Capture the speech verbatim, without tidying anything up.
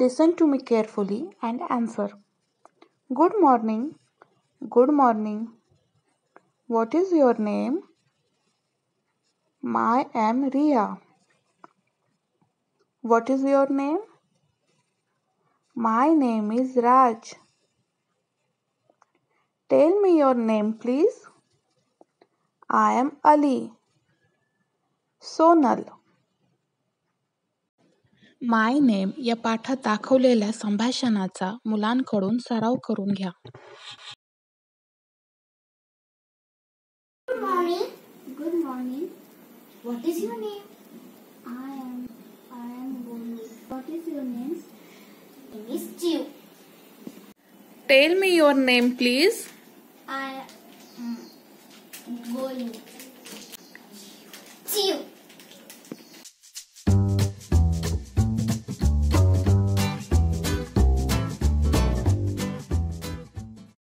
Listen to me carefully and answer. Good morning. Good morning. What is your name? I am Ria. What is your name? My name is Raj. Tell me your name, please. I am Ali. Sonal. My name Yapata Takolela Sambashanata Mulan Korun Sarao Korunga. Good morning. Good morning. What is your name? I am I am Bonnie. What is your name? It is Jiu. Tell me your name, please. I am Bonnie.